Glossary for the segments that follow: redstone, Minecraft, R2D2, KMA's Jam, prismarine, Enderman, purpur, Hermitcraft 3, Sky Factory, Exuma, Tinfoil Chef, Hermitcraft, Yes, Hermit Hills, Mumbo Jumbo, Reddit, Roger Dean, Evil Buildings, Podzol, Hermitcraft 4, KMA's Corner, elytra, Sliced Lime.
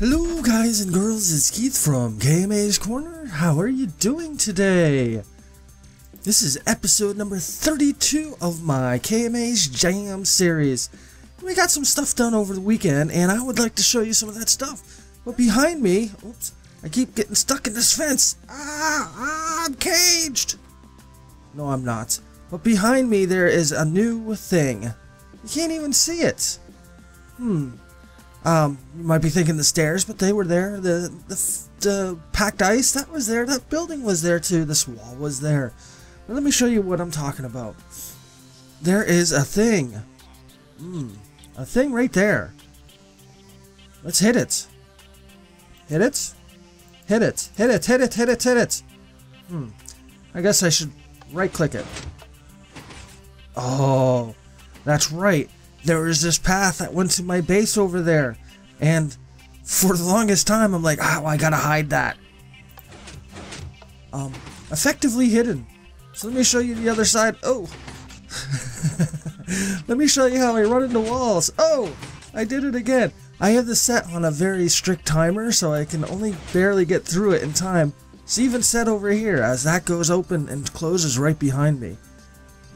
Hello guys and girls, it's Keith from KMA's Corner. How are you doing today? This is episode number 32 of my KMA's Jam series. We got some stuff done over the weekend and I would like to show you some of that stuff. But behind me, oops, I keep getting stuck in this fence. I'm caged. No, I'm not. But behind me there is a new thing. You can't even see it. You might be thinking the stairs, but they were there. The packed ice, that was there. That building was there too. This wall was there. But let me show you what I'm talking about. There is a thing. A thing right there. Let's hit it. Hit it? Hit it. Hit it. Hit it. Hit it. Hit it. I guess I should right-click it. Oh, that's right. There was this path that went to my base over there, and for the longest time I'm like, oh, I gotta hide that. Effectively hidden. So let me show you the other side. Oh, let me show you how I run into walls. Oh, I did it again. I have this set on a very strict timer, so I can only barely get through it in time. It's even set over here as that goes open and closes right behind me.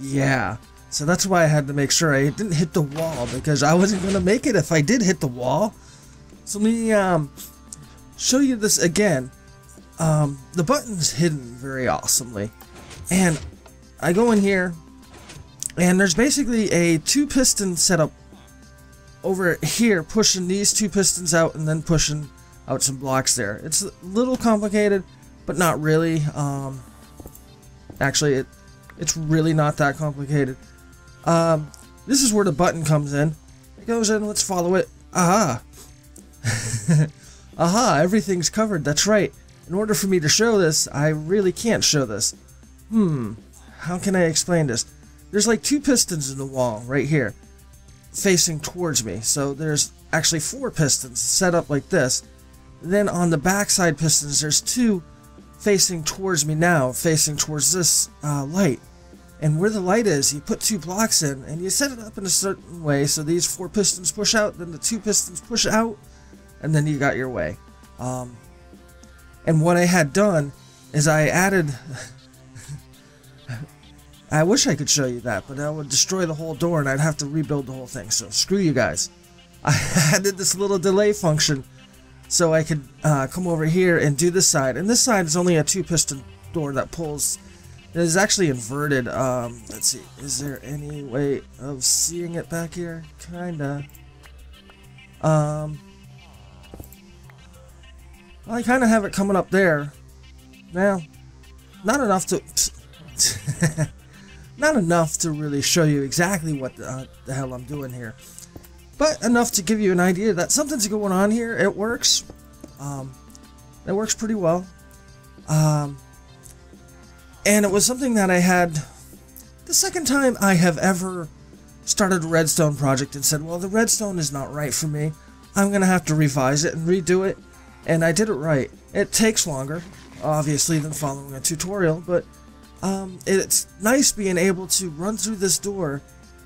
Yeah. So that's why I had to make sure I didn't hit the wall, because I wasn't going to make it if I did hit the wall. So let me show you this again. The button's hidden very awesomely. And I go in here, and there's basically a two-piston setup over here, pushing these two pistons out and then pushing out some blocks there. It's a little complicated, but not really. Actually, it's really not that complicated. This is where the button comes in. It goes in, let's follow it. Aha! Aha, everything's covered, that's right. In order for me to show this, I really can't show this. How can I explain this? There's like two pistons in the wall right here, facing towards me. So there's actually four pistons set up like this. Then on the backside pistons, there's two facing towards me now, facing towards this light. And where the light is, you put two blocks in, and you set it up in a certain way, so these four pistons push out, then the two pistons push out, and then you got your way. And what I had done is I added... I wish I could show you that, but I would destroy the whole door, and I'd have to rebuild the whole thing, so screw you guys. I added this little delay function, so I could come over here and do this side. And this side is only a two-piston door that pulls... It is actually inverted. Let's see, is there any way of seeing it back here? Kinda. Well, I kinda have it coming up there. Now, not enough to... not enough to really show you exactly what the hell I'm doing here. But enough to give you an idea that something's going on here. It works. It works pretty well. And it was something that I had the second time I have ever started a redstone project and said, well, the redstone is not right for me. I'm going to have to revise it and redo it. And I did it right. It takes longer, obviously, than following a tutorial, but it's nice being able to run through this door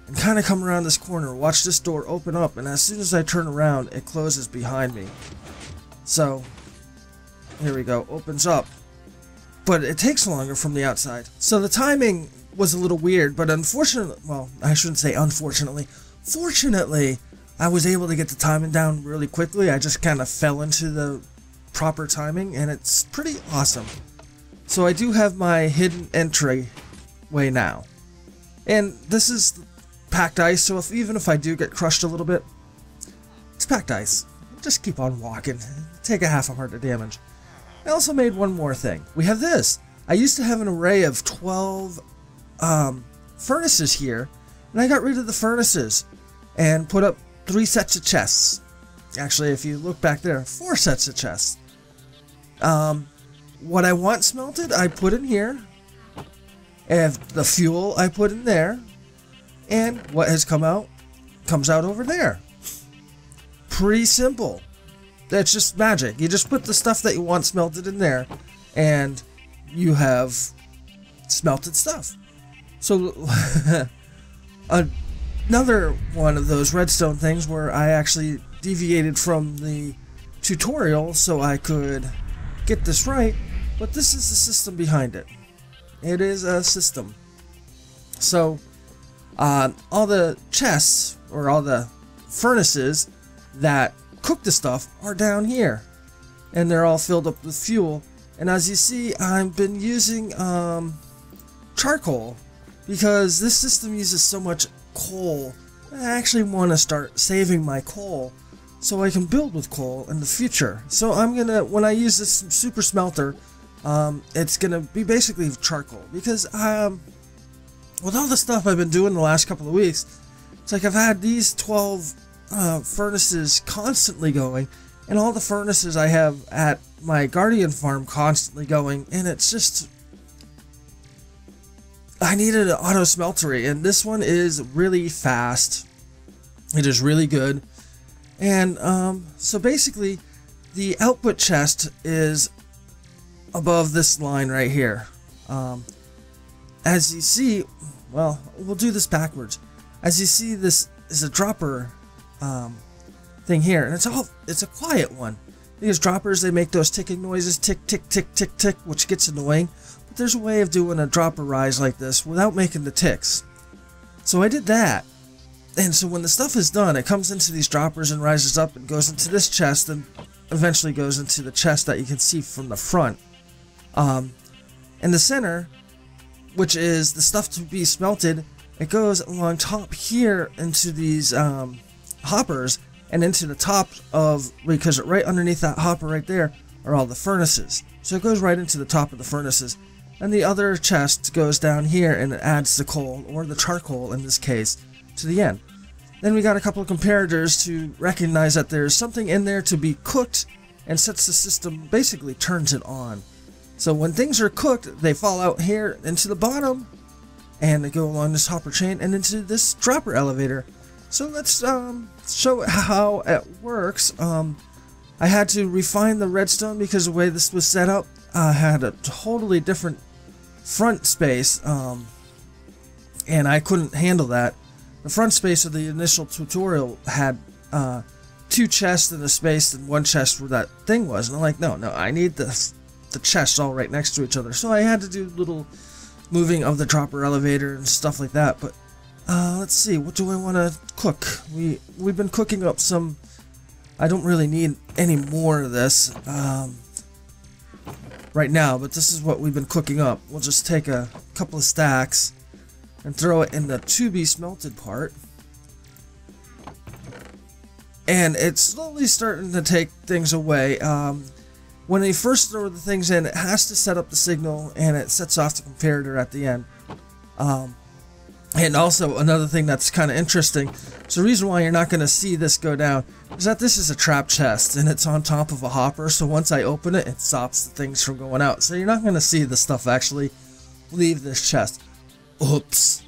and kind of come around this corner, watch this door open up, and as soon as I turn around, it closes behind me. So, here we go, opens up. But it takes longer from the outside. So the timing was a little weird, but unfortunately, well, I shouldn't say unfortunately. Fortunately, I was able to get the timing down really quickly. I just kind of fell into the proper timing, and it's pretty awesome. So I do have my hidden entry way now. And this is packed ice, so even if I do get crushed a little bit, it's packed ice. Just keep on walking. Take a half a heart of damage. I also made one more thing. We have this. I used to have an array of 12 furnaces here, and I got rid of the furnaces and put up 3 sets of chests. Actually, if you look back there, 4 sets of chests. What I want smelted, I put in here, and the fuel I put in there, and what has come out comes out over there. Pretty simple. That's just magic. You just put the stuff that you want smelted in there, and you have smelted stuff. So, another one of those redstone things where I actually deviated from the tutorial so I could get this right, but this is the system behind it. It is a system. So all the chests or all the furnaces that cook the stuff are down here, and they're all filled up with fuel. And as you see, I've been using charcoal because this system uses so much coal. I actually want to start saving my coal so I can build with coal in the future. So I'm gonna, when I use this super smelter, it's gonna be basically charcoal, because with all the stuff I've been doing the last couple of weeks, it's like I've had these 12 furnaces constantly going, and all the furnaces I have at my guardian farm constantly going, and it's just, I needed an auto smeltery, and this one is really fast. It is really good. And so basically the output chest is above this line right here. As you see, well, we'll do this backwards. As you see, this is a dropper thing here, and it's a quiet one. These droppers, they make those ticking noises, tick tick tick tick tick, which gets annoying. But there's a way of doing a dropper rise like this without making the ticks. So I did that. And so when the stuff is done, it comes into these droppers and rises up and goes into this chest, and eventually goes into the chest that you can see from the front. And the center, which is the stuff to be smelted, it goes along top here into these hoppers, and into the top of, because right underneath that hopper right there are all the furnaces. So it goes right into the top of the furnaces. And the other chest goes down here, and it adds the coal, or the charcoal in this case, to the end. Then we got a couple of comparators to recognize that there's something in there to be cooked, and sets the system, basically turns it on. So when things are cooked, they fall out here into the bottom, and they go along this hopper chain and into this dropper elevator. So let's show how it works. I had to refine the redstone because the way this was set up, I had a totally different front space, and I couldn't handle that. The front space of the initial tutorial had two chests in the space and one chest where that thing was, and I'm like, no, I need the chests all right next to each other. So I had to do little moving of the dropper elevator and stuff like that. But let's see, what do I want to cook? We've been cooking up some. I don't really need any more of this right now, but this is what we've been cooking up. We'll just take a couple of stacks and throw it in the to be smelted part, and it's slowly starting to take things away. When they first throw the things in, it has to set up the signal, and it sets off the comparator at the end. And also another thing that's kind of interesting, so the reason why you're not going to see this go down is that this is a trap chest, and it's on top of a hopper. So once I open it, it stops the things from going out, so you're not going to see the stuff actually leave this chest. Oops,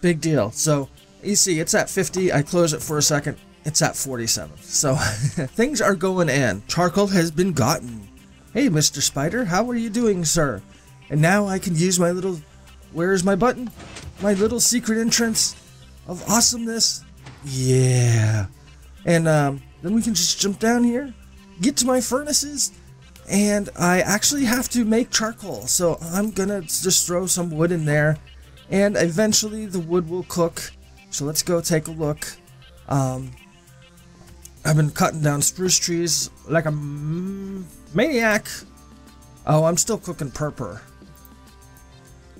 big deal. So you see it's at 50. I close it for a second, it's at 47. So things are going in. Charcoal has been gotten. Hey, Mr. Spider, how are you doing, sir? And now I can use my little, where's my button, my little secret entrance of awesomeness. Yeah. And then we can just jump down here, get to my furnaces, and I actually have to make charcoal, so I'm gonna just throw some wood in there. And eventually the wood will cook, so let's go take a look. I've been cutting down spruce trees like a maniac. Oh, I'm still cooking purpur.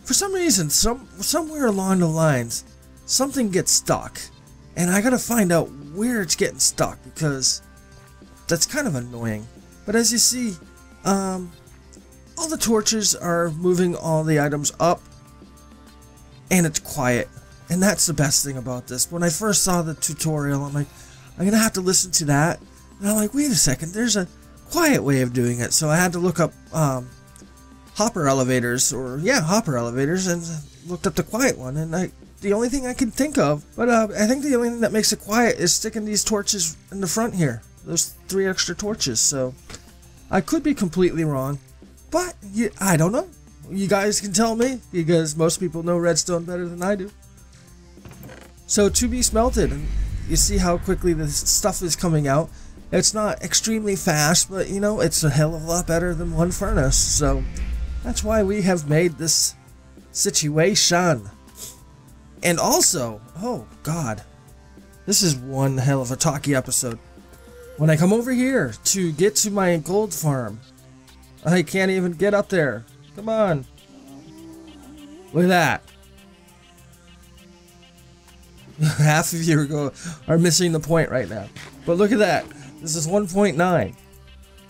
For some reason, somewhere along the lines, something gets stuck, and I gotta find out where it's getting stuck, because that's kind of annoying. But as you see, all the torches are moving all the items up. And it's quiet, and that's the best thing about this. When I first saw the tutorial, I'm like, I'm gonna have to listen to that, and I'm like, wait a second, there's a quiet way of doing it. So I had to look up hopper elevators, or yeah, hopper elevators, and looked up the quiet one, and the only thing I can think of, but I think the only thing that makes it quiet is sticking these torches in the front here, those 3 extra torches. So I could be completely wrong, but I don't know. You guys can tell me, because most people know redstone better than I do. So to be smelted, and you see how quickly the stuff is coming out. It's not extremely fast, but you know, it's a hell of a lot better than one furnace, so that's why we have made this situation. And also, oh god, this is one hell of a talky episode. When I come over here to get to my gold farm, I can't even get up there. Come on. Look at that. Half of you are missing the point right now. But look at that. This is 1.9.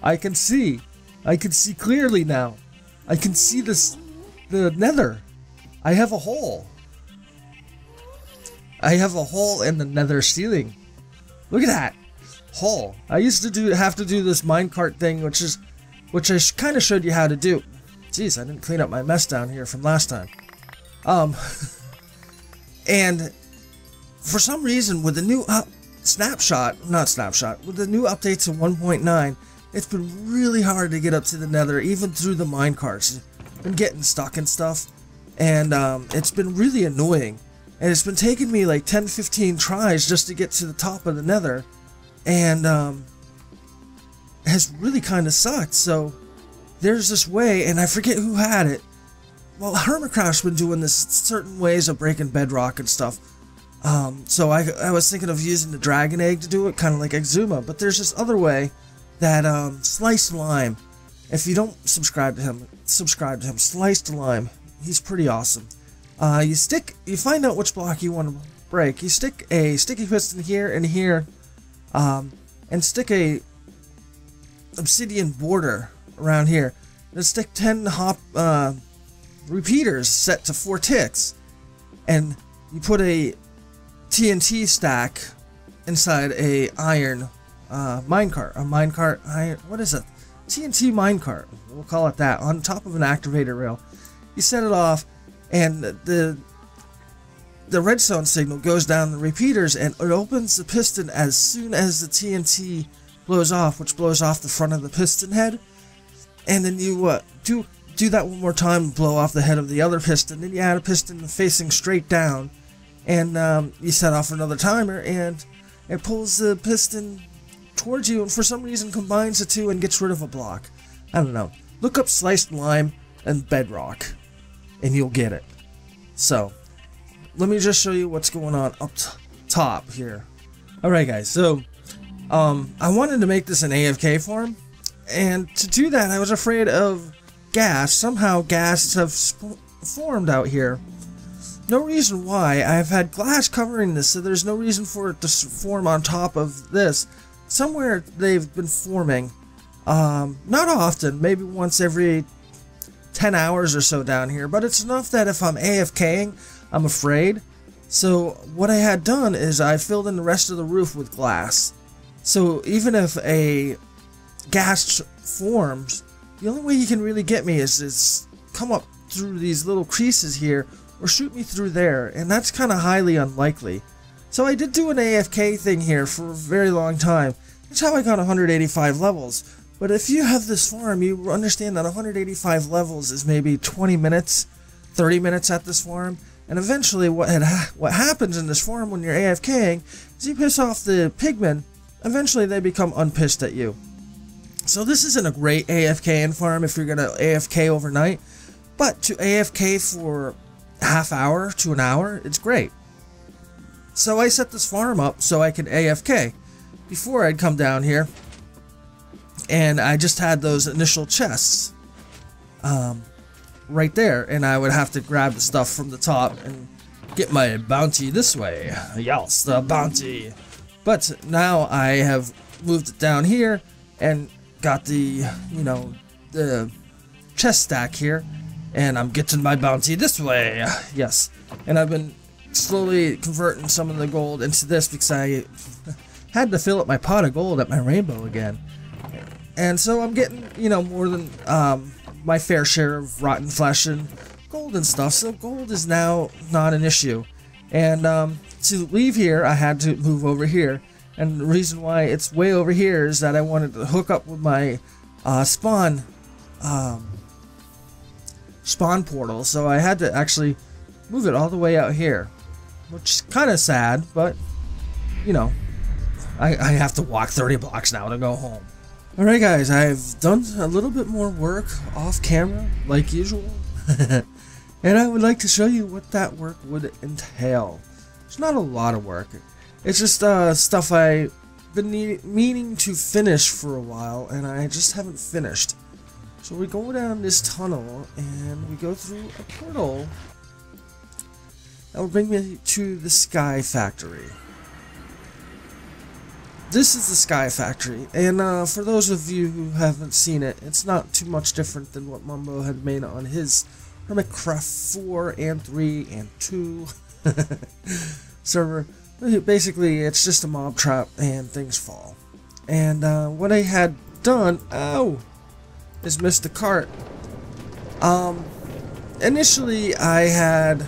I can see clearly now. I can see this, the nether. I have a hole. I have a hole in the nether ceiling. Look at that hole. I used to have to do this minecart thing, which I kind of showed you how to do. Jeez, I didn't clean up my mess down here from last time. And for some reason, with the new with the new update to 1.9, it's been really hard to get up to the nether, even through the minecarts. Been getting stuck and stuff, and it's been really annoying. And it's been taking me like 10-15 tries just to get to the top of the nether, and has really kind of sucked. So there's this way, and I forget who had it. Well, Hermitcraft's been doing this certain ways of breaking bedrock and stuff. So I was thinking of using the dragon egg to do it, kind of like Exuma. But there's this other way that Sliced Lime. If you don't subscribe to him, subscribe to him. Sliced Lime. He's pretty awesome. You find out which block you want to break. You stick a sticky piston here and here, and stick a obsidian border around here. Then stick 10 hop repeaters set to 4 ticks, and you put a TNT stack inside a iron minecart. A minecart iron, what is it? TNT minecart, we'll call it that, on top of an activator rail. You set it off, and the redstone signal goes down the repeaters, and it opens the piston as soon as the TNT blows off, which blows off the front of the piston head. And then you do that one more time, blow off the head of the other piston. Then you add a piston facing straight down, and you set off another timer, and it pulls the piston towards you, and for some reason combines the two and gets rid of a block. I don't know. Look up Sliced Lime and bedrock, and you'll get it. So let me just show you what's going on up top here. Alright guys, so I wanted to make this an AFK farm, and to do that I was afraid of gas. Somehow gas have formed out here. No reason why. I've had glass covering this, so there's no reason for it to form on top of this. Somewhere they've been forming. Not often, maybe once every 10 hours or so down here, but it's enough that if I'm AFKing, I'm afraid. So what I had done is I filled in the rest of the roof with glass. So even if a gas forms, the only way you can really get me is come up through these little creases here, or shoot me through there, and that's kind of highly unlikely. So I did do an AFK thing here for a very long time. That's how I got 185 levels. But if you have this farm, you understand that 185 levels is maybe 20 minutes, 30 minutes at this farm. And eventually what happens in this farm when you're AFKing is you piss off the pigmen. Eventually they become unpissed at you. So this isn't a great AFKing farm if you're going to AFK overnight. But to AFK for half hour to an hour, it's great. So I set this farm up so I could AFK. Before I'd come down here, and I just had those initial chests right there, and I would have to grab the stuff from the top and get my bounty this way. Yes, the bounty. But now I have moved it down here and got the, you know, the chest stack here, and I'm getting my bounty this way. Yes, and I've been slowly converting some of the gold into this because I had to fill up my pot of gold at my rainbow again. And so I'm getting, you know, more than my fair share of rotten flesh and gold and stuff. So gold is now not an issue. And to leave here, I had to move over here. And the reason why it's way over here is that I wanted to hook up with my spawn portal. So I had to actually move it all the way out here, which is kind of sad, but, you know, I have to walk 30 blocks now to go home. Alright guys, I've done a little bit more work off camera, like usual. And I would like to show you what that work would entail. It's not a lot of work. It's just stuff I've been meaning to finish for a while, and I just haven't finished. So we go down this tunnel, and we go through a portal that will bring me to the Sky Factory. This is the Sky Factory, and for those of you who haven't seen it, it's not too much different than what Mumbo had made on his Hermitcraft 4 and 3 and 2 server. Basically, it's just a mob trap and things fall. And what I had done, is missed the cart. Initially, I had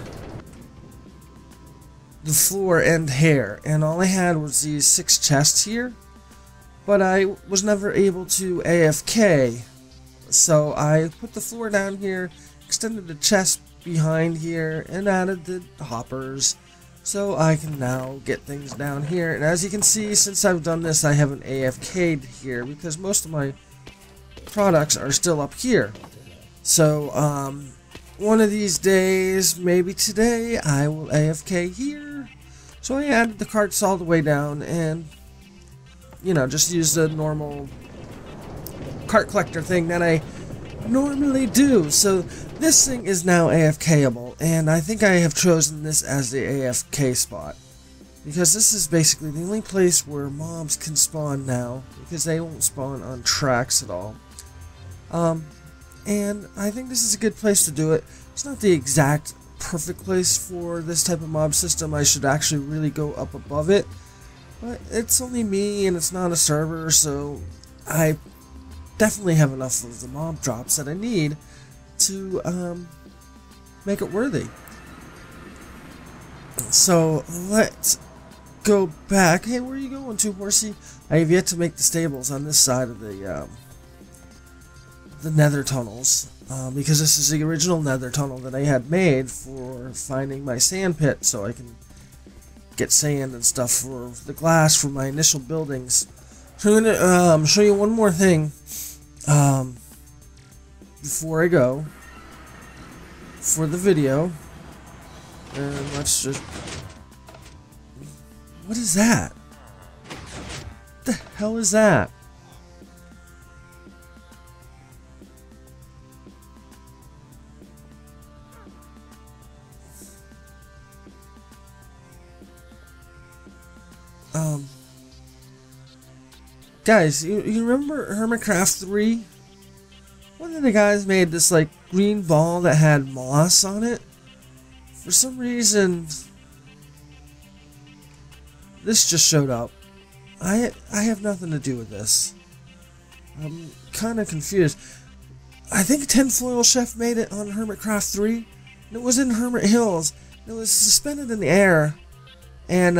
the floor and hair, and all I had was these 6 chests here, but I was never able to AFK, so I put the floor down here, extended the chest behind here, and added the hoppers, so I can now get things down here. And as you can see, since I've done this, I haven't AFK'd here because most of my products are still up here. So one of these days, maybe today, I will AFK here. So I added the carts all the way down and, you know, just used the normal cart collector thing that I normally do. So this thing is now AFKable, and I think I have chosen this as the AFK spot, because this is basically the only place where mobs can spawn now, because they won't spawn on tracks at all. And I think this is a good place to do it. It's not the exact perfect place for this type of mob system. I should actually really go up above it, but it's only me and it's not a server, so I definitely have enough of the mob drops that I need to make it worthy. So let's go back. Hey, where are you going to, horsey? I have yet to make the stables on this side of the nether tunnels, because this is the original nether tunnel that I had made for finding my sand pit so I can get sand and stuff for the glass for my initial buildings. So I'm going to show you one more thing before I go for the video. And let's just... What is that? What the hell is that? Guys, you remember Hermitcraft 3? One of the guys made this like green ball that had moss on it. For some reason, this just showed up. I have nothing to do with this. I'm kind of confused. I think Tinfoil Chef made it on Hermitcraft 3. And it was in Hermit Hills. It was suspended in the air. And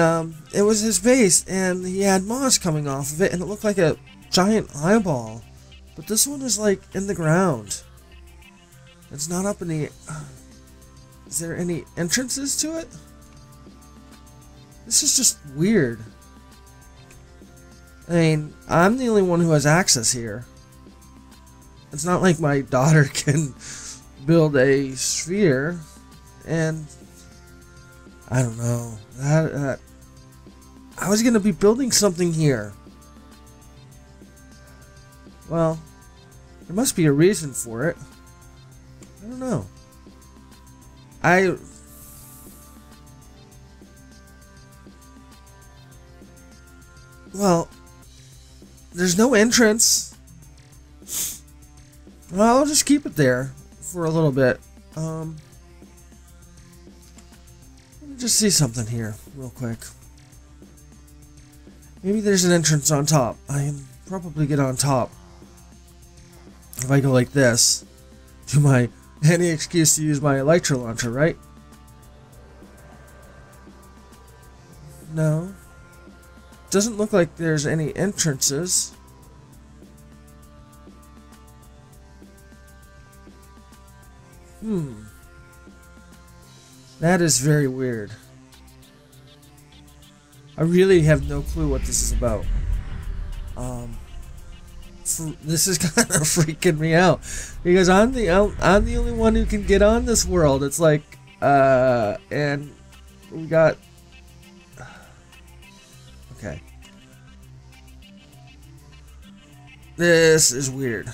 it was his base, and he had moss coming off of it, and it looked like a giant eyeball. But this one is like in the ground. It's not up in the... Is there any entrances to it? This is just weird. I mean, I'm the only one who has access here. It's not like my daughter can build a sphere, and... I don't know. I was going to be building something here. Well, there must be a reason for it. I don't know. Well, there's no entrance. Well, I'll just keep it there for a little bit. Just see something here real quick. Maybe there's an entrance on top. I can probably get on top if I go like this. To my any excuse to use my elytra launcher, right? No, doesn't look like there's any entrances. That is very weird. I really have no clue what this is about. This is kind of freaking me out because I'm the only one who can get on this world. It's like, and we got. Okay. This is weird.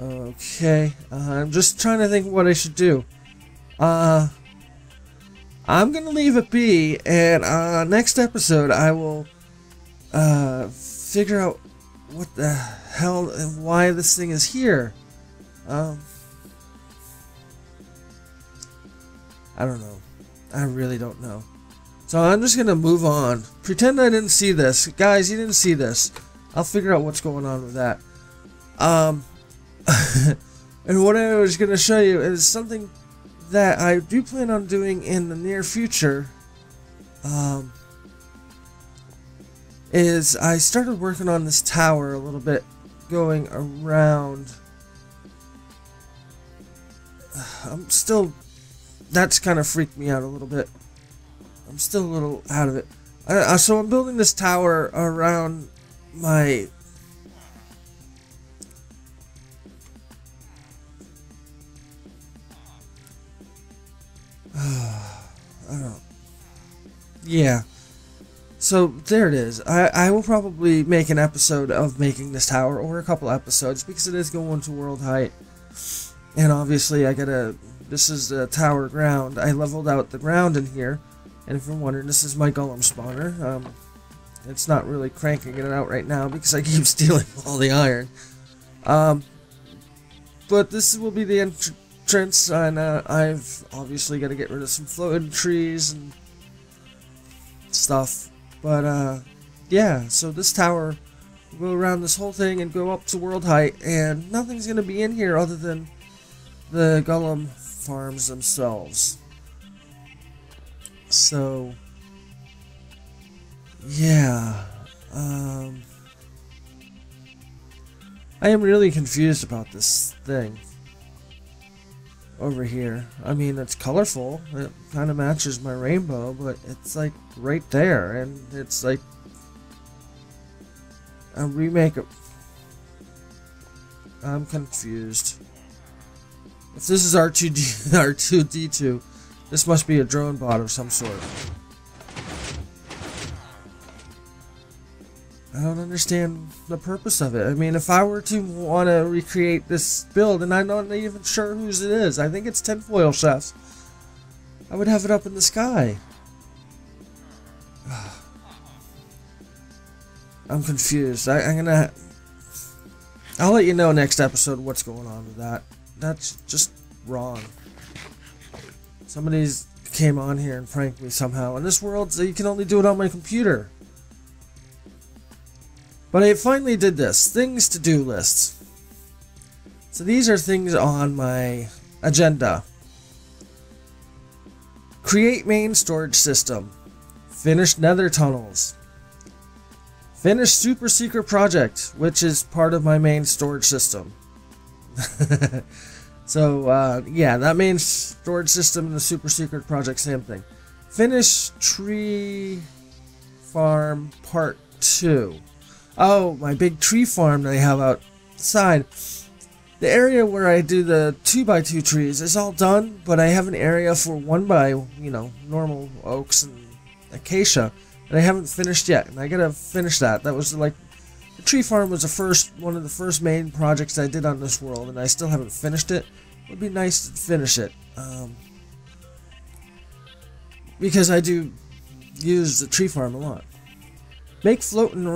Okay, I'm just trying to think what I should do. I'm gonna leave it be, and next episode I will figure out what the hell and why this thing is here. I don't know. I really don't know. So I'm just gonna move on. Pretend I didn't see this. Guys, you didn't see this. I'll figure out what's going on with that. And what I was going to show you is something that I do plan on doing in the near future. Is I started working on this tower a little bit, going around. I'm still, that's kind of freaked me out a little bit. I'm still a little out of it. So I'm building this tower around my yeah, so there it is. I will probably make an episode of making this tower, or a couple episodes, because it is going to world height, and obviously I gotta, this is the tower ground. I leveled out the ground in here, and if you're wondering, this is my golem spawner. It's not really cranking it out right now because I keep stealing all the iron, but this will be the entrance, and I've obviously got to get rid of some floating trees and stuff, but yeah, so this tower will go around this whole thing and go up to world height, and nothing's gonna be in here other than the golem farms themselves. So yeah, I am really confused about this thing over here. I mean, it's colorful, it kind of matches my rainbow, but it's like right there, and it's like a remake of, I'm confused. If this is R2D2, this must be a drone bot of some sort. I don't understand the purpose of it. I mean, if I were to want to recreate this build, and I'm not even sure whose it is, I think it's Tinfoil Chef, I would have it up in the sky. I'm confused. I'll let you know next episode what's going on with that. That's just wrong. Somebody's came on here and pranked me somehow. In this world, so you can only do it on my computer. But I finally did this, things to do lists. So these are things on my agenda. Create main storage system. Finish nether tunnels. Finish super secret project, which is part of my main storage system. So yeah, that main storage system and the super secret project, same thing. Finish tree farm part 2. Oh, my big tree farm that I have outside. The area where I do the 2x2 trees is all done, but I have an area for 1x, you know, normal oaks and acacia that I haven't finished yet, and I gotta finish that. That was like, the tree farm was the one of the first main projects I did on this world, and I still haven't finished it. It would be nice to finish it, because I do use the tree farm a lot. Make floating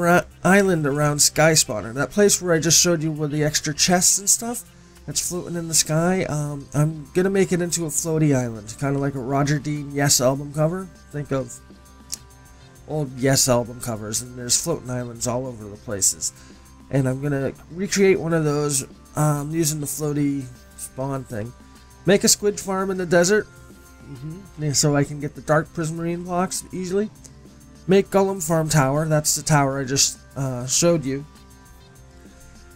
island around Sky Spawner. That place where I just showed you with the extra chests and stuff that's floating in the sky. I'm going to make it into a floaty island. Kind of like a Roger Dean Yes album cover. Think of old Yes album covers, and there's floating islands all over the places. And I'm going to recreate one of those using the floaty spawn thing. Make a squid farm in the desert. Yeah, so I can get the dark prismarine blocks easily. Make Golem Farm Tower, that's the tower I just showed you.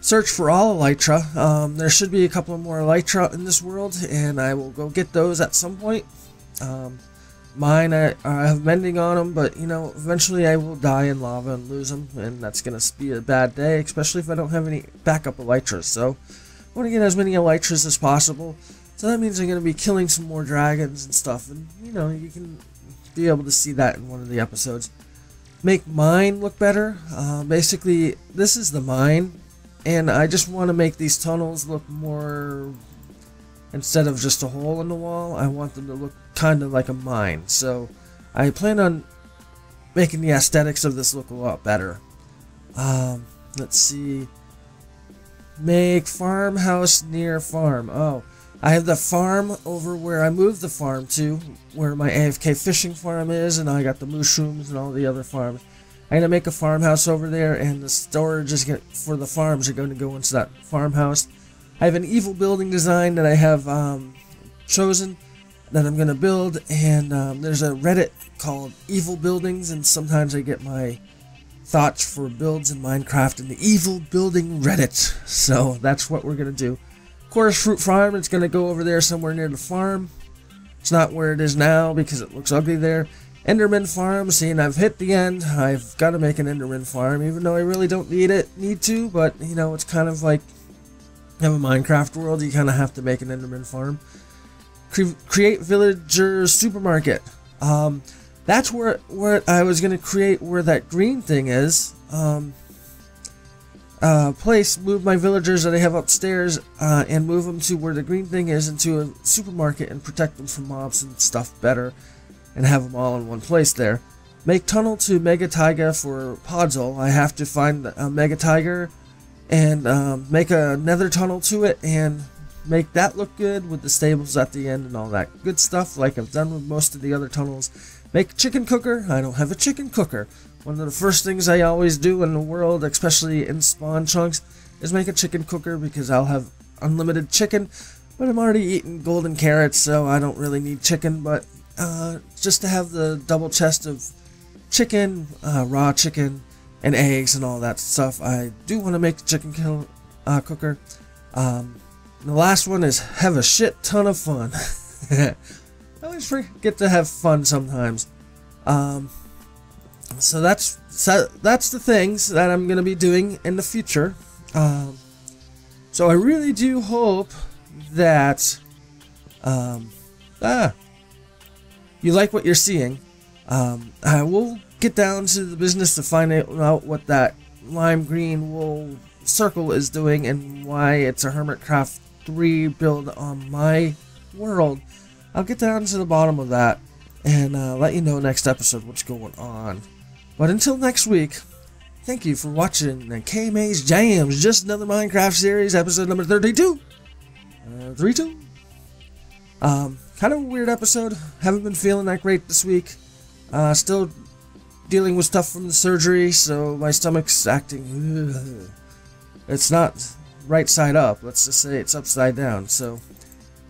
Search for all Elytra. There should be a couple more Elytra in this world, and I will go get those at some point. Mine, I have mending on them, but, you know, eventually I will die in lava and lose them, and that's going to be a bad day, especially if I don't have any backup elytras. So, I want to get as many elytras as possible, so that means I'm going to be killing some more dragons and stuff, and, you know, you can be able to see that in one of the episodes. Make mine look better. Basically, this is the mine, and I just want to make these tunnels look more... Instead of just a hole in the wall, I want them to look kind of like a mine. So I plan on making the aesthetics of this look a lot better. Let's see. Make farmhouse near farm. Oh, I have the farm over where I moved the farm to, where my AFK fishing farm is, and I got the mushrooms and all the other farms. I'm going to make a farmhouse over there, and the storage is gonna, for the farms are going to go into that farmhouse. I have an evil building design that I have chosen that I'm going to build, and there's a Reddit called Evil Buildings, and sometimes I get my thoughts for builds in Minecraft in the Evil Building Reddit, so that's what we're going to do. Of course, Fruit Farm, it's going to go over there somewhere near the farm. It's not where it is now because it looks ugly there. Enderman Farm, seeing I've hit the end, I've got to make an Enderman Farm, even though I really don't need to, but, you know, it's kind of like... have a Minecraft world, you kind of have to make an Enderman farm. Create villager supermarket. That's where I was gonna create where that green thing is. Place move my villagers that I have upstairs and move them to where the green thing is into a supermarket and protect them from mobs and stuff better, and have them all in one place there. Make tunnel to Mega Tiger for Podzol. I have to find a Mega Tiger and make another tunnel to it and make that look good with the stables at the end and all that good stuff like I've done with most of the other tunnels. Make a chicken cooker. I don't have a chicken cooker. One of the first things I always do in the world, especially in spawn chunks, is make a chicken cooker because I'll have unlimited chicken, but I'm already eating golden carrots, so I don't really need chicken, but just to have the double chest of chicken, raw chicken, and eggs and all that stuff. I do want to make the chicken cooker. The last one is have a shit ton of fun. I always forget to have fun sometimes. So that's the things that I'm going to be doing in the future. So I really do hope that you like what you're seeing. I will get down to the business to find out what that lime green wool circle is doing and why it's a Hermitcraft 3 build on my world. I'll get down to the bottom of that and let you know next episode what's going on. But until next week, thank you for watching the KMA's Jam, just another Minecraft series, episode number 32. 32. Kind of a weird episode. Haven't been feeling that great this week. Still dealing with stuff from the surgery, so my stomach's acting. It's not right side up, let's just say it's upside down, so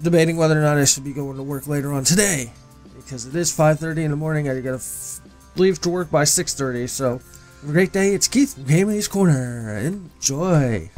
debating whether or not I should be going to work later on today, because it is 5:30 in the morning. I gotta leave to work by 6:30, so have a great day. It's Keith from KMA's Corner. Enjoy.